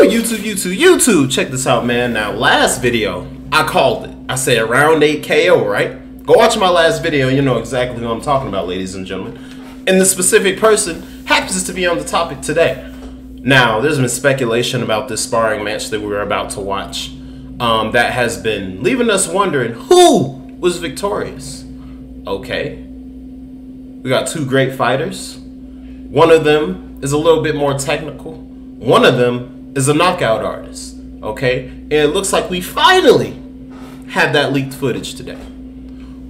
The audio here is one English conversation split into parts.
Woo, YouTube. Check this out, man. Now, last video, I called it. I said round 8 KO, right? Go watch my last video, you know exactly what I'm talking about, ladies and gentlemen. And the specific person happens to be on the topic today. Now, there's been speculation about this sparring match that we were about to watch that has been leaving us wondering who was victorious. Okay. We got two great fighters. One of them is a little bit more technical. One of them is a knockout artist. Okay. And it looks like we finally had that leaked footage today.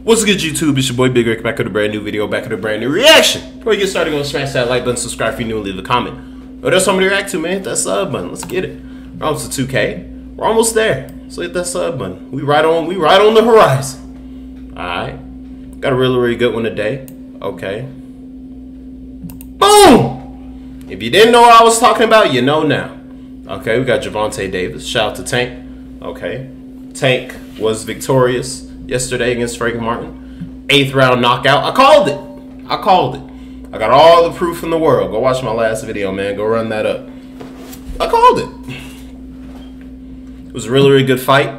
What's good, YouTube? It's your boy Big Rick, back with a brand new video, back with a brand new reaction. Before you get started, go smash that like button, subscribe if you're new, and leave a comment. Oh, there's something to react to, man. Hit that sub button. Let's get it. We're almost to 2K. We're almost there. So hit that sub button. We right on the horizon. Alright. Got a really, really good one today. Okay. Boom! If you didn't know what I was talking about, you know now. Okay, we got Gervonta Davis. Shout out to Tank. Okay. Tank was victorious yesterday against Frank Martin. 8th round knockout. I called it. I called it. I got all the proof in the world. Go watch my last video, man. Go run that up. I called it. It was a really, really good fight.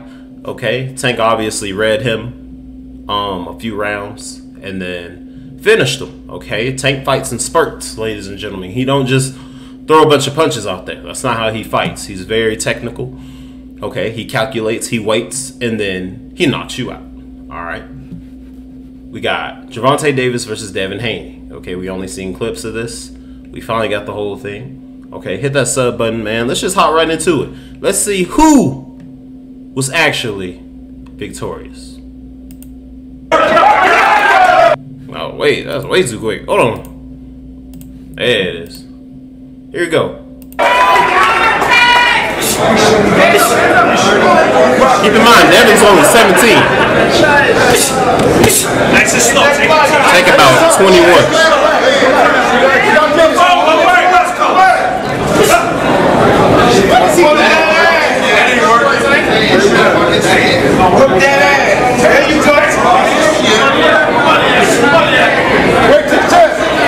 Okay. Tank obviously read him a few rounds and then finished him. Okay. Tank fights in spurts, ladies and gentlemen. He don't just throw a bunch of punches out there. That's not how he fights. He's very technical. Okay. He calculates, he waits, and then he knocks you out. All right. We got Gervonta Davis versus Devin Haney. Okay, we only seen clips of this. We finally got the whole thing. Okay, hit that sub button, man. Let's just hop right into it. Let's see who was actually victorious. Oh, wait, that's way too quick. Hold on. There it is. Here we go. Keep in mind, Devin's only 17. Take about 21.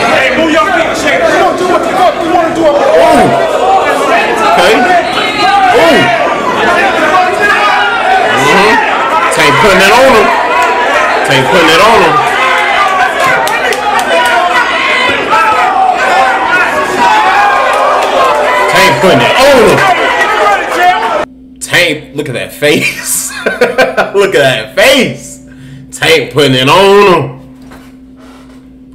Hey, move your feet, shit. You don't do what the fuck you want to do. Okay. Ooh. Tank putting it on him. Tank putting it on him. Tank putting it on him. Tank, look at that face. Look at that face. Tank putting it on him.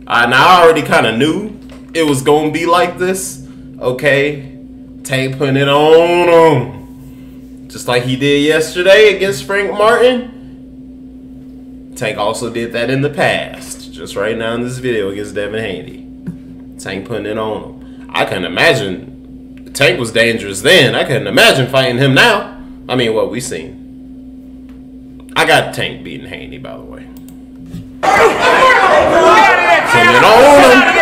Now I already kind of knew it was going to be like this. Okay. Tank putting it on him. Just like he did yesterday against Frank Martin. Tank also did that in the past. Just right now in this video against Devin Haney. Tank putting it on him. I couldn't imagine. Tank was dangerous then. I couldn't imagine fighting him now. I mean, what we seen. I got Tank beating Haney, by the way. Putting it on him.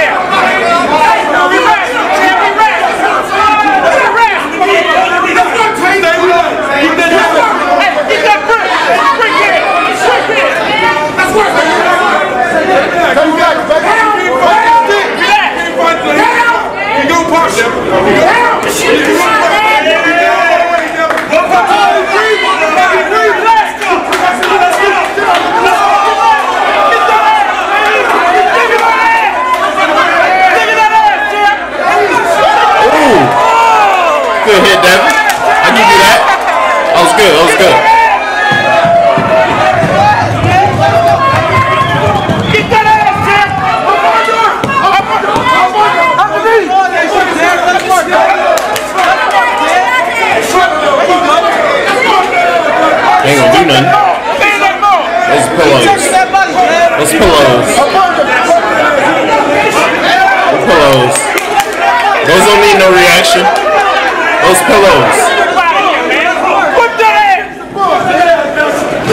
Good hit, Devin. I give you that. That was good. That was good. Get that ass, Jack. Ain't gonna do nothing. Those pillows. Those pillows. Those pillows. Those don't need no reaction. Those pillows. Put that ass! Put that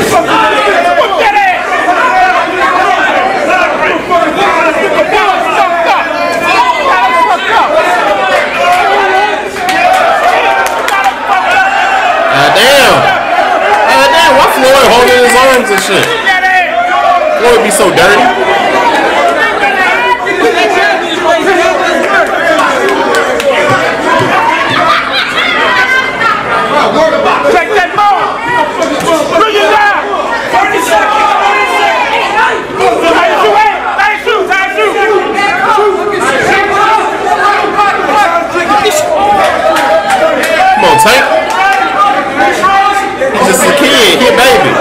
ass! Goddamn! Why Floyd holding his arms and shit? Floyd be so dirty. Tank. He's just a kid. He a baby.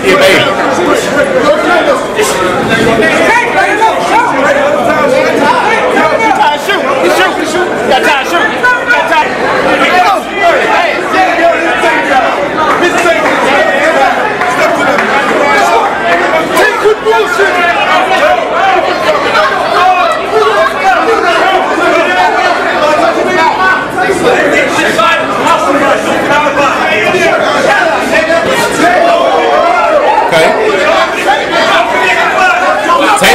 He a baby. Tank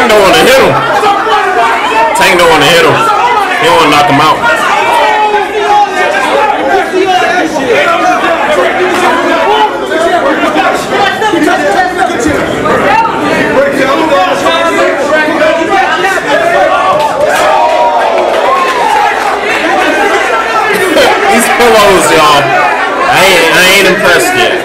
don't want to hit him. Tank don't want to hit him. He don't want to knock him out. These pillows, y'all. I ain't impressed yet.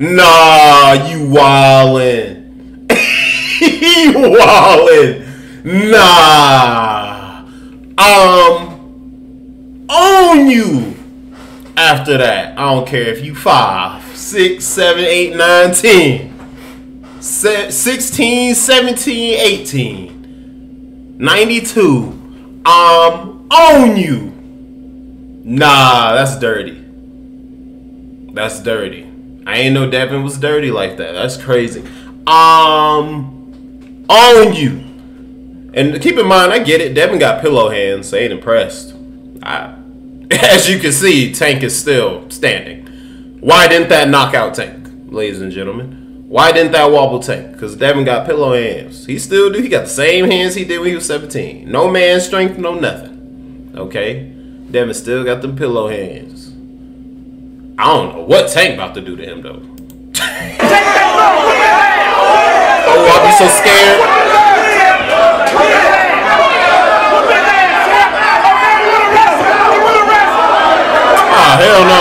No. Nah, you wildin'. You wildin'. Nah. Own you after that. I don't care if you 5, 6, 7, 8, 9, 10, 16, 17, 18, 92. Own you. Nah, that's dirty. That's dirty. I ain't know Devin was dirty like that. That's crazy. Own you. And keep in mind, I get it. Devin got pillow hands, so I ain't impressed. As you can see, Tank is still standing. Why didn't that knock out Tank, ladies and gentlemen? Why didn't that wobble Tank? Because Devin got pillow hands. He still do. He got the same hands he did when he was 17. No man strength, no nothing. Okay? Devin still got them pillow hands. I don't know what Tank about to do to him, though. Oh, I'll be so scared. Ah, hell no.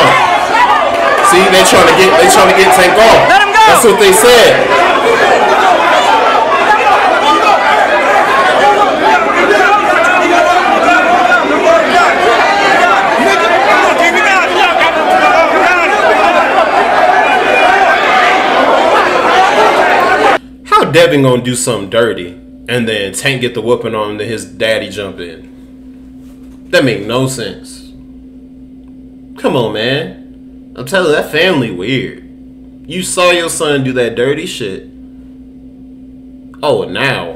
See, they trying to get Tank off. That's what they said. Devin gonna do something dirty and then Tank get the whooping on him, then his daddy jump in. That make no sense. Come on, man. I'm telling you, that family weird. You saw your son do that dirty shit. Oh now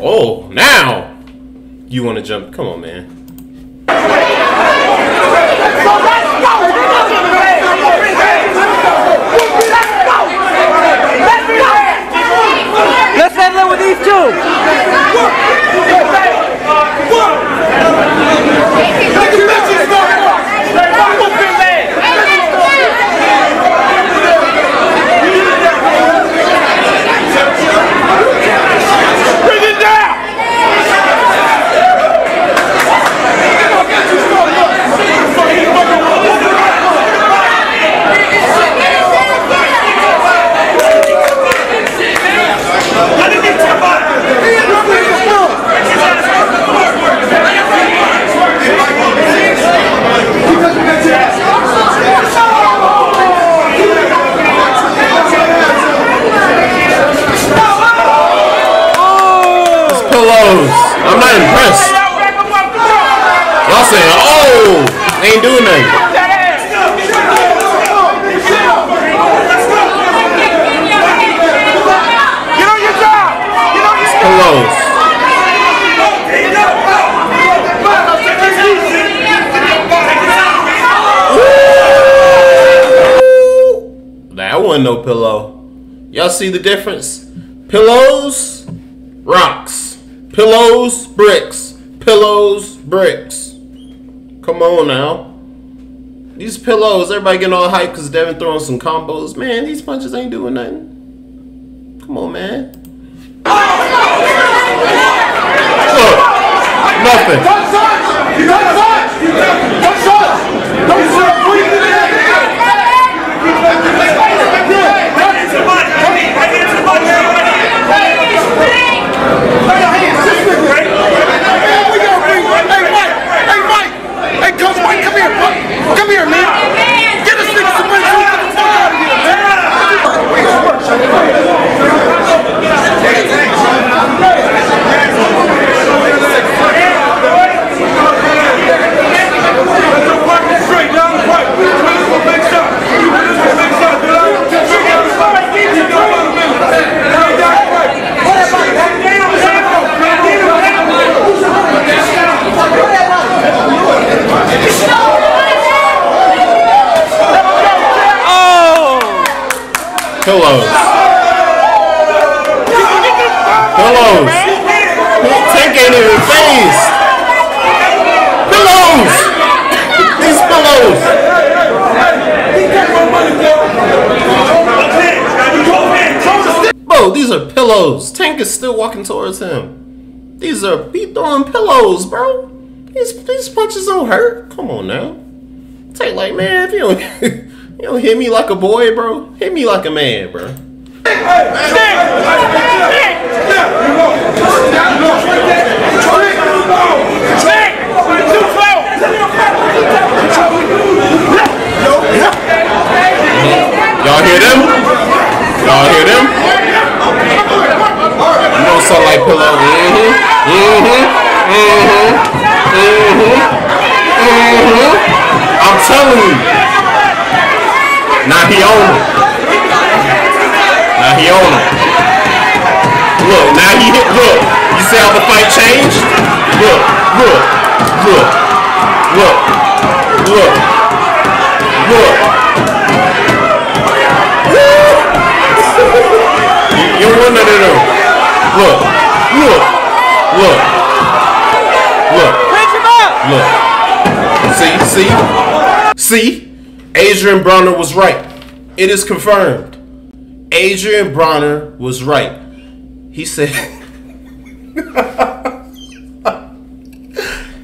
you wanna jump. Come on, man. I'm not impressed. Y'all saying, oh, they ain't doing nothing. Get on your job. Get on your pillows. That wasn't no pillow. Y'all see the difference? Pillows, rocks. Pillows, bricks. Pillows, bricks. Come on now. These pillows, everybody getting all hyped because Devin throwing some combos. Man, these punches ain't doing nothing. Come on, man. Look, nothing. Pillows. Pillows. Tank ain't even phased. Pillows. These pillows. Bro, these are pillows. Tank is still walking towards him. These are beat throwing pillows, bro. These punches don't hurt. Come on now. Tank like, man, if you don't... You don't hit me like a boy, bro. Hit me like a man, bro. Y'all hear them? Y'all hear them? You know something like pillow. I'm telling you. Now he on him. Now he on him. Look, now he hit. Look, you see how the fight changed? Look, look, look, look, look, look. You don't want none of them. Look, look, look, look, look. See? Adrien Broner was right. It is confirmed. Adrien Broner was right. He said,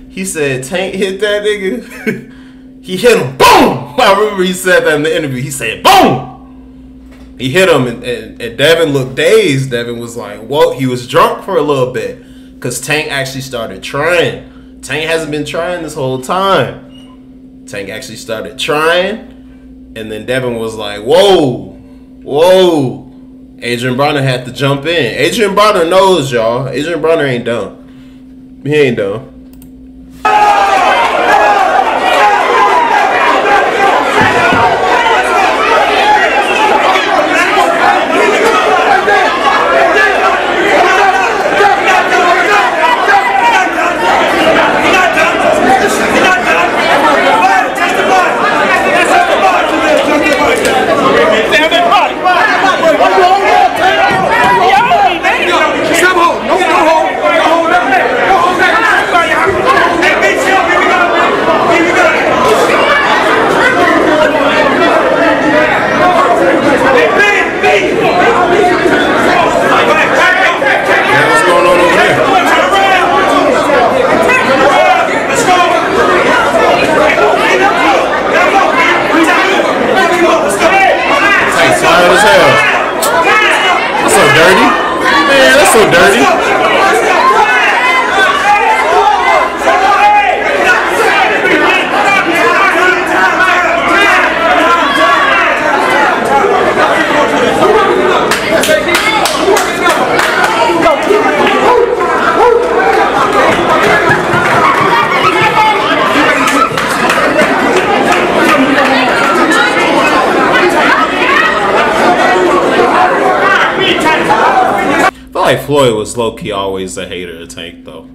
he said, Tank hit that nigga. He hit him. Boom! I remember he said that in the interview. He said, boom! He hit him, and Devin looked dazed. Devin was like, whoa, he was drunk for a little bit. Because Tank actually started trying. Tank hasn't been trying this whole time. Tank actually started trying, and then Devin was like, whoa, whoa. Adrien Broner had to jump in. Adrien Broner knows, y'all. Adrien Broner ain't dumb. He ain't dumb. Floyd was low-key always a hater of Tank, though.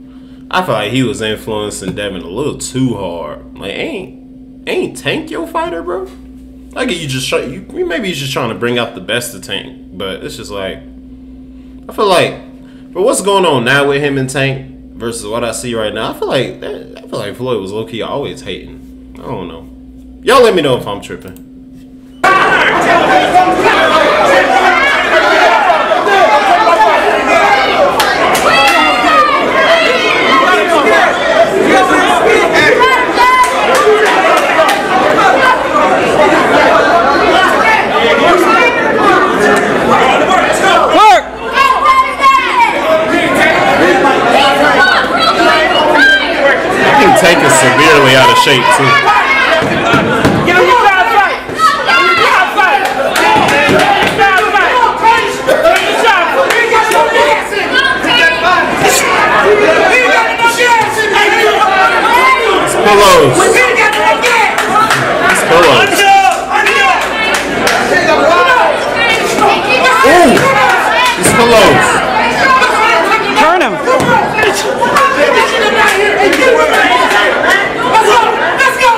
I feel like he was influencing Devin a little too hard. Like, ain't Tank your fighter, bro? Like, maybe you're just trying to bring out the best of Tank, but it's just like, I feel like, for what's going on now with him and Tank versus what I see right now, I feel like Floyd was low-key always hating. I don't know. Y'all let me know if I'm tripping. Tank is severely out of shape too. It's pillows. It's pillows. Ooh, it's pillows. Turn him. Let's go! Let's go!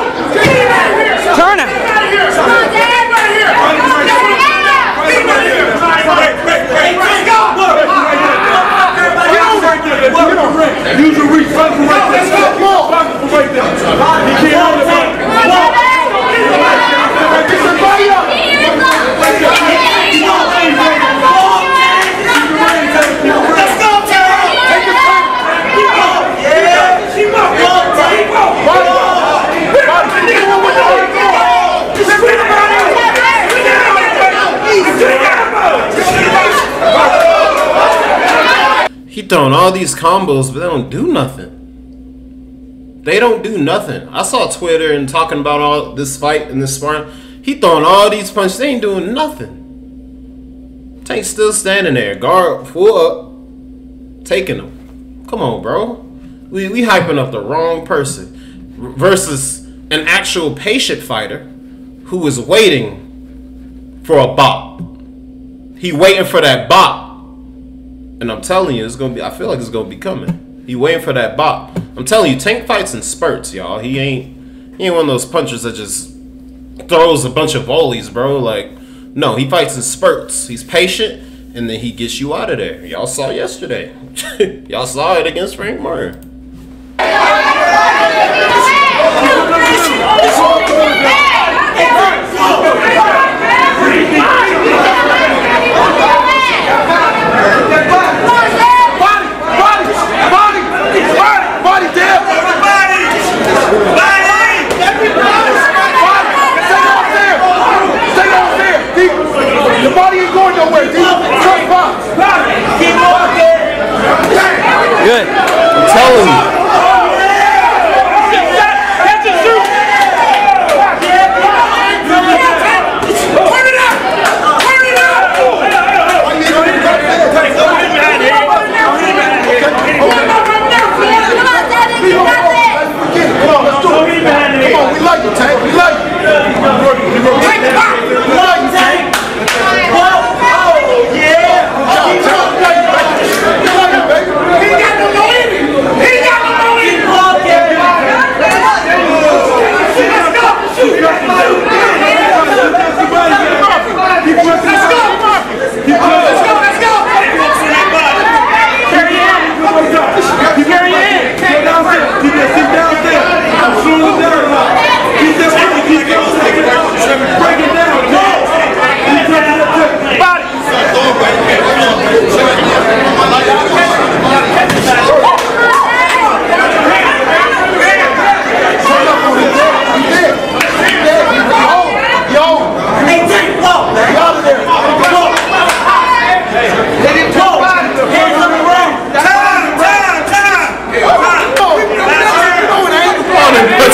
He throwing all these combos, but they don't do nothing. They don't do nothing. I saw Twitter and talking about all this fight and this sparring. He throwing all these punches. They ain't doing nothing. Tank still standing there. Guard, pull up. Taking him. Come on, bro. We hyping up the wrong person. Versus an actual patient fighter who is waiting for a bop. He waiting for that bop. And I'm telling you, it's gonna be. I feel like it's gonna be coming. He waiting for that bop. I'm telling you, Tank fights in spurts, y'all. He ain't one of those punchers that just throws a bunch of volleys, bro. Like, no, he fights in spurts. He's patient, and then he gets you out of there. Y'all saw yesterday. Y'all saw it against Frank Martin. Good. I'm telling you.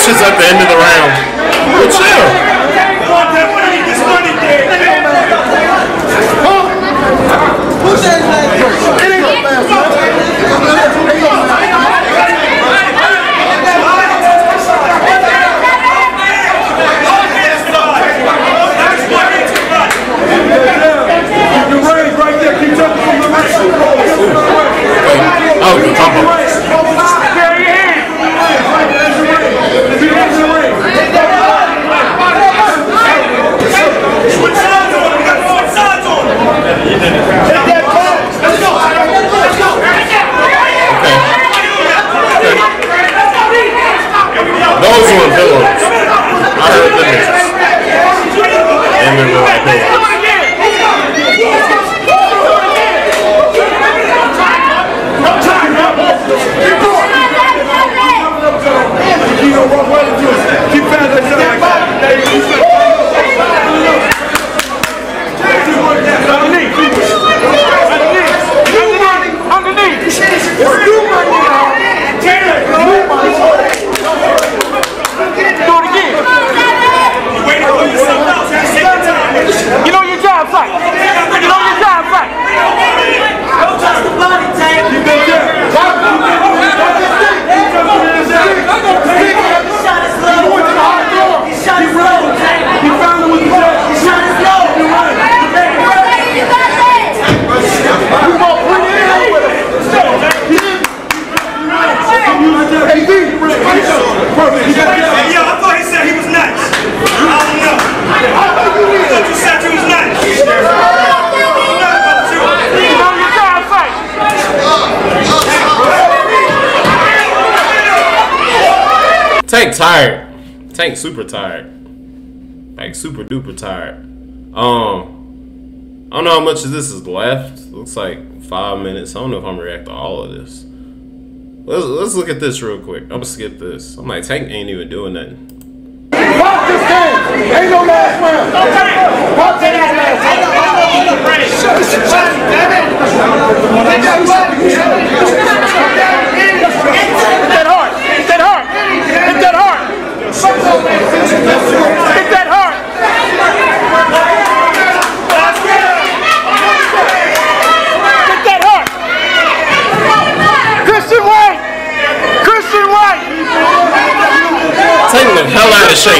At the end of the round. We're chill. Oh, Tank tired. Tank super tired. Like super duper tired. I don't know how much of this is left. Looks like 5 minutes. I don't know if I'm gonna react to all of this. Let's look at this real quick. I'm gonna skip this. I'm like, Tank ain't even doing nothing. Pop this game. Ain't no last round. Pop that ass. Shut up, damn it. to say.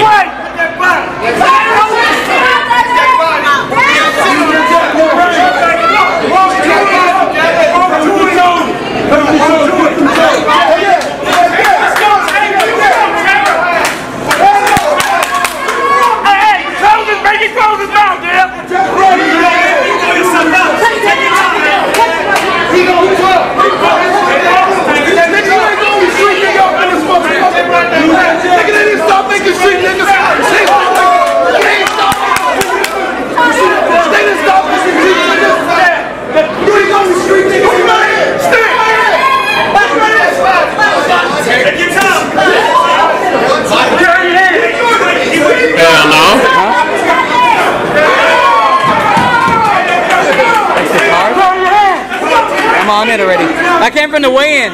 Already. I came from the weigh-in.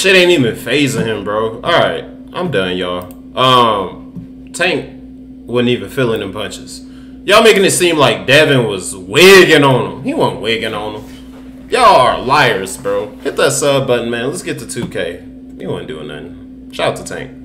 Shit ain't even phasing him, bro. Alright, I'm done, y'all. Tank wasn't even feeling them punches. Y'all making it seem like Devin was wigging on him. He wasn't wigging on him. Y'all are liars, bro. Hit that sub button, man. Let's get to 2K. He wasn't doing nothing. Shout out to Tank.